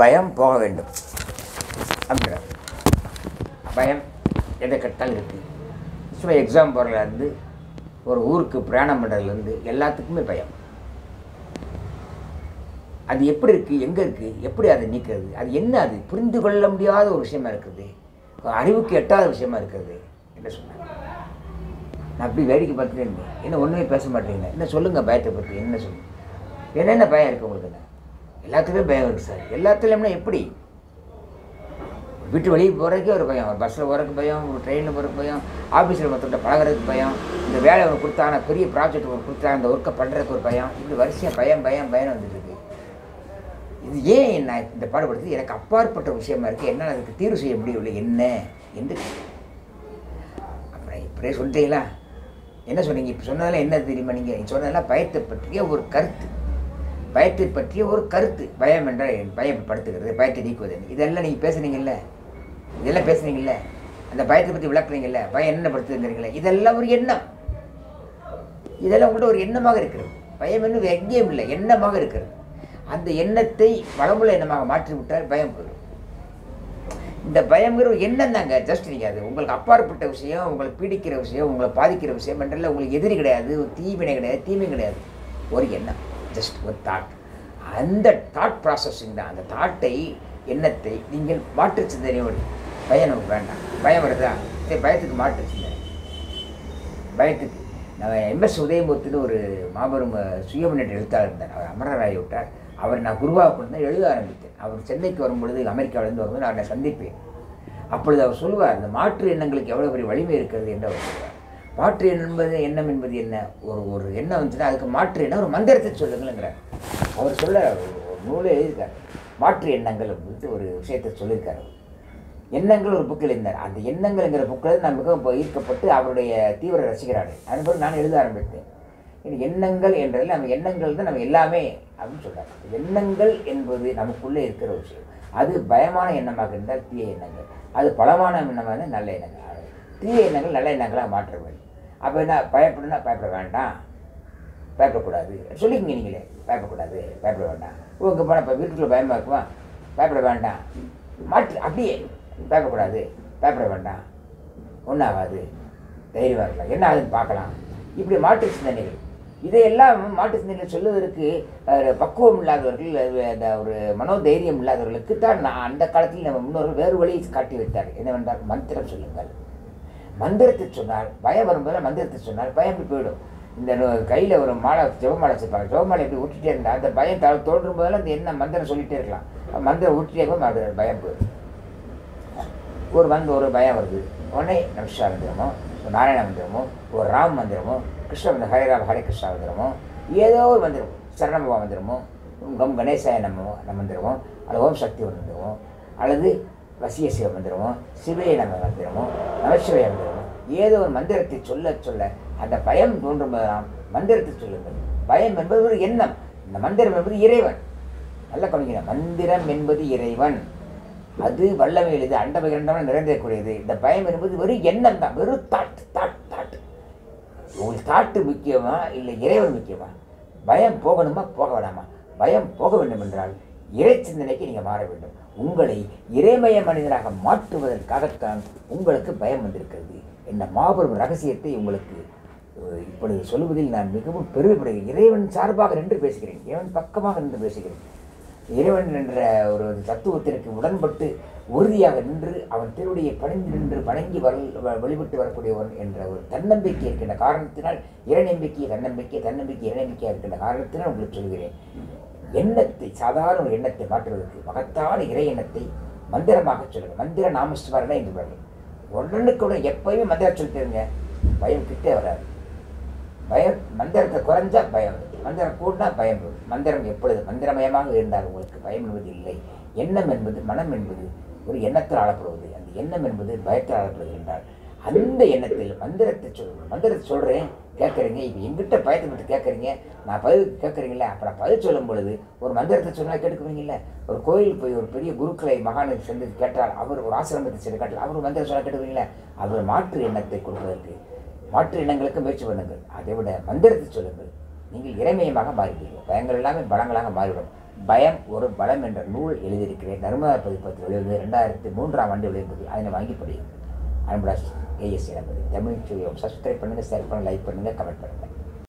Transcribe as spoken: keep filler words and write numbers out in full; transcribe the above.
பயம் போக வேண்டும் அப்படின்னா பயம் எதை கட்டால் இருக்குது. ஸோ எக்ஸாம் போகிறதுலேருந்து ஒரு ஊருக்கு பிரயாணம் பண்ணுறதுலேருந்து எல்லாத்துக்குமே பயம். அது எப்படி இருக்குது, எங்கே இருக்குது, எப்படி அதை நீக்கிறது, அது என்ன, அது புரிந்து கொள்ள முடியாத ஒரு விஷயமா இருக்குது, அறிவுக்கு எட்டாத விஷயமா இருக்கிறது என்ன சொன்னாங்க. நான் அப்படி வேடிக்கை பார்த்துட்டே இருந்தேன். என்ன ஒன்றுமே பேச மாட்டேங்க, என்ன சொல்லுங்கள் பயத்தை பற்றி, என்ன சொல்லுங்கள், என்னென்ன பயம் இருக்குது உங்களுக்கு? என்ன எல்லாத்துக்குமே பயம் இருக்குது சார். எல்லாத்துலேயும்னா எப்படி? வீட்டு வெளியே போகிறதுக்கே ஒரு பயம், ஒரு பஸ்ஸில் போகிறதுக்கு பயம், ஒரு ட்ரெயினில் போகிறதுக்கு பயம், ஆஃபீஸில் மொத்தம் பழகிறதுக்கு பயம், இந்த வேலை ஒன்று கொடுத்தாங்க, பெரிய ப்ராஜெக்ட் ஒன்று கொடுத்தாங்க, அந்த ஒர்க்கை பண்ணுறதுக்கு ஒரு பயம், இப்படி வரிசையாக பயம் பயம் பயம் வந்துட்டு இருக்கு. இது ஏன் என்ன இந்த பாடுபடுத்து எனக்கு அப்பாற்பட்ட விஷயமா இருக்குது, என்னால் அதுக்கு தீர்வு செய்ய முடியவில்லை என்ன என்று அப்புறம் இப்படியே சொல்லிட்டீங்களா? என்ன சொன்னீங்க? இப்போ சொன்னதெல்லாம் என்ன தெரியுமா? நீங்கள் நீங்கள் சொன்னதெல்லாம் பயத்தை பற்றிய ஒரு கருத்து, பயத்தை பற்றிய ஒரு கருத்து, பயம் என்றால் பயப்படுத்துகிறது, பயத்தை நீக்குவது, இதெல்லாம் நீங்கள் பேசுனீங்கல்ல, இதெல்லாம் பேசுனீங்கல்ல, அந்த பயத்தை பற்றி விளக்குறீங்கல்ல, பயம் என்ன படுத்துங்கிறீங்களே, இதெல்லாம் ஒரு எண்ணம், இதெல்லாம் உங்கள்கிட்ட ஒரு எண்ணமாக இருக்கிறது. பயம் என்ன எங்கேயும் இல்லை, எண்ணமாக இருக்கிறது. அந்த எண்ணத்தை வளமுள்ள எண்ணமாக மாற்றிவிட்டால் பயம் போயிடும். இந்த பயங்கிற ஒரு எண்ணம் தாங்க, ஜஸ்ட் நீங்கள் அது உங்களுக்கு அப்பாற்பட்ட விஷயம், உங்களை பீடிக்கிற விஷயம், உங்களை பாதிக்கிற விஷயம் என்றால் உங்களுக்கு எதிரி கிடையாது, தீவினை கிடையாது, தீமை கிடையாது, ஒரு எண்ணம், ஜஸ்ட் ஒரு தாட். அந்த தாட் ப்ராசஸிங் தான். அந்த தாட்டை எண்ணத்தை நீங்கள் மாற்று சிந்தனையோடு, பயம் நமக்கு வேண்டாம், பயம் வருதா சரி பயத்துக்கு மாற்று சிந்தனை, பயத்துக்கு. நான் எம்எஸ் உதயமூர்த்தின்னு ஒரு மாபெரும் சுய முன்னேற்ற எழுத்தாளர் இருந்தார், அவர் அமரராகி விட்டார். அவர் நான் குருவாக கொண்டு எழுத ஆரம்பித்தேன். அவர் சென்னைக்கு வரும்பொழுது, அமெரிக்காவிலேருந்து வரும்போது நான் அவரை சந்திப்பேன். அப்பொழுது அவர் சொல்வார், இந்த மாற்று எண்ணங்களுக்கு எவ்வளோ பெரிய வலிமை இருக்கிறது என்று அவர் சொல்வார். மாற்று என்பது எண்ணம் என்பது என்ன, ஒரு ஒரு எண்ணம் வந்துச்சுன்னா அதுக்கு மாற்று எண்ணம் ஒரு மந்திரத்தை சொல்லுங்கள்ங்கிறார். அவர் சொல்ல நூலே எழுதியிருக்கார், மாற்று எண்ணங்கள் அப்படின்ட்டு ஒரு விஷயத்தை சொல்லியிருக்காரு. எண்ணங்கள் ஒரு புக்கில் இருந்தார். அந்த எண்ணங்கள்ங்கிற புக்கில் நான் மிகவும் ஈர்க்கப்பட்டு அவருடைய தீவிர ரசிகராக அதுபோல் நான் எழுத ஆரம்பித்தேன். எண்ணங்கள் என்றதில் நம்ம எண்ணங்கள் தான் நம்ம எல்லாமே அப்படின்னு சொல்கிறார். எண்ணங்கள் என்பது நமக்குள்ளே இருக்கிற ஒரு விஷயம். அது பயமான எண்ணமாக இருந்தால் தீய எண்ணங்கள், அது பலமான எண்ணமாக இருந்தால் நல்ல எண்ணங்கள், தீய எண்ணங்கள் நல்ல எண்ணங்களாக மாற்ற வேண்டும். அப்போ என்ன, பயப்படுனா பயப்பட வேண்டாம், பயப்படக்கூடாது சொல்லிக்கிங்க, நீங்களே பயப்படக்கூடாது, பயப்பட வேண்டாம். உங்கள் போனால் இப்போ வீட்டுக்குள்ளே பயமாக இருக்குமா, பயப்பட வேண்டாம், மாற்று அப்படியே பயப்படக்கூடாது, பயப்பட வேண்டாம், ஒன்றாகாது, தைரியமாக இருக்கலாம், என்ன ஆகுதுன்னு பார்க்கலாம், இப்படி மாற்று சிந்தனைகள். இதையெல்லாம் மாற்று சிந்தனைகள் சொல்லுவதற்கு பக்குவம் இல்லாதவர்கள், அந்த ஒரு மனோதைரியம் இல்லாதவர்களுக்கு தான் நான் அந்த காலத்தில் நம்ம முன்னோர்கள் வேறு வழியை காட்டி வைத்தார்கள். என்னவென்றால் மந்திரம் சொல்லுங்கள். மந்திரத்தை சொன்னால் பயம் வரும்போது, மந்திரத்தை சொன்னால் பயம் போயிடும். இந்த கையில் ஒரு மாலை, ஜெபமாலை வச்சுருப்பாங்க, ஜெபமாலை இப்படி விட்டுட்டே இருந்தால் அந்த பயம் தலை தோன்றும் போதெல்லாம் அந்த என்ன மந்திரம் சொல்லிகிட்டே இருக்கலாம். மந்திரம் விட்டுட்டே போய் அது பயம் போயிடும். ஒரு வந்து ஒரு பயம் வருது, உடனே நமசிவா மந்திரமோ, நாராயண மந்திரமோ, ஒரு ராம் மந்திரமோ, கிருஷ்ண மந்திரம், ஹரேராம் ஹரே கிருஷ்ணா மந்திரமோ, ஏதோ ஒரு மந்திரம், சரணபவா மந்திரமோ, கம் கணேசாய நம்ம நம்ம மந்திரமோ, அல்லது ஓம் சக்தி ஒரு மந்திரமோ, அல்லது வசிய சிவ மந்திரமோ, சிவைய நம்ம மந்திரமோ, நமசிவய மந்திரமோ, ஏதோ ஒரு மந்திரத்தை சொல்ல சொல்ல அந்த பயம் தோன்றும்போதுதான் மந்திரத்தை சொல்லுங்கள். பயம் என்பது ஒரு எண்ணம், இந்த மந்திரம் என்பது இறைவன். நல்லா கவனிக்கிறேன், மந்திரம் என்பது இறைவன், அது வல்லமையில் இது அண்டபை இரண்டாம் நிறைந்தக்கூடியது. இந்த பயம் என்பது வெறும் எண்ணம் தான், வெறும் தாட்டு தாட்டு தாட்டு. உங்களுக்கு தாட்டு முக்கியமா இல்லை இறைவன் முக்கியமா? பயம் போகணுமா போக வேண்டாமா? பயம் போக வேண்டும் என்றால் இறை சிந்தனைக்கு நீங்கள் மாற வேண்டும். உங்களை இறைமய மனிதனாக மாற்றுவதற்காகத்தான் உங்களுக்கு பயம் வந்திருக்கிறது. இந்த மாபெரும் ரகசியத்தை உங்களுக்கு இப்பொழுது சொல்வதில் நான் மிகவும் பெருமைப்படுகிறேன். இறைவன் சார்பாக நின்று பேசுகிறேன், இறைவன் பக்கமாக நின்று பேசுகிறேன், இறைவன் என்ற ஒரு தத்துவத்திற்கு உடன்பட்டு உறுதியாக நின்று அவன் திருவடியை பணிந்து நின்று வணங்கி வர வழிபட்டு வரக்கூடியவன் என்ற ஒரு தன்னம்பிக்கை இருக்கின்ற காரணத்தினால், இறைநம்பிக்கை தன்னம்பிக்கை, தன்னம்பிக்கை இறைநம்பிக்கையாக இருக்கின்ற காரணத்தினால் உங்களுக்கு சொல்கிறேன். எண்ணத்தை, சாதாரண ஒரு எண்ணத்தை மாற்றுவதற்கு மகத்தான இறை எண்ணத்தை மந்திரமாக சொல்லுங்கள். மந்திர நாமஸ்மரணை என்று பாருங்கள். உடனுக்குடன் எப்பயுமே மந்திரம் சொல்லிட்டுருங்க, பயம் கிட்டே வராது. பயம் மந்திரத்தை குறைஞ்சா பயம், மந்திரம் கூடனா பயம். மந்திரம் எப்பொழுது மந்திரமயமாக இருந்தால் உங்களுக்கு பயம் என்பது இல்லை. எண்ணம் என்பது, மனம் என்பது ஒரு எண்ணத்தில் ஆளப்படுவது, அந்த எண்ணம் என்பது பயத்தில் ஆளப்படுவது என்றால் அந்த எண்ணத்தில் மந்திரத்தை சொல்லுங்கள். மந்திரத்தை சொல்கிறேன் கேட்குறீங்க, இப்போ எங்கிட்ட பயத்தை பற்றி கேட்குறீங்க, நான் பதிவு கேட்குறீங்களே, அப்புறம் பதிவு சொல்லும் பொழுது ஒரு மந்திரத்தை சொன்னால் கேட்டுக்குவீங்கல்ல. ஒரு கோயில் போய் ஒரு பெரிய குருக்களை மகானுக்கு சென்று கேட்டால், அவர் ஒரு ஆசிரமத்தை சென்று கேட்டால் அவர் மந்திரம் சொன்னால் கேட்டுக்குவீங்களா? அவர் மாற்று எண்ணத்தை கொடுப்பதற்கு மாற்று எண்ணங்களுக்கு முயற்சி பண்ணுங்கள். அதை விட மந்திரத்தை சொல்லுங்கள், நீங்கள் இறைமையமாக மாறிவிடுவீர்கள். பயங்கள் எல்லாமே பலங்களாக மாறிவிடும். பயம் ஒரு பலம் என்ற நூல் எழுதியிருக்கிறேன். தர்மர் பதிப்பத்தில் வெளியிலிருந்து ரெண்டாயிரத்தி மூன்றாம் ஆண்டு வெளியிடுவது. அதனை வாங்கி படியும். அன்புடன் ஏஎஸ் எனப்பது தமிழ். சப்ஸ்கிரைப் பண்ணுங்கள், ஷேர் பண்ணுங்கள், லைக் பண்ணுங்கள், கமெண்ட் பண்ணுங்கள்.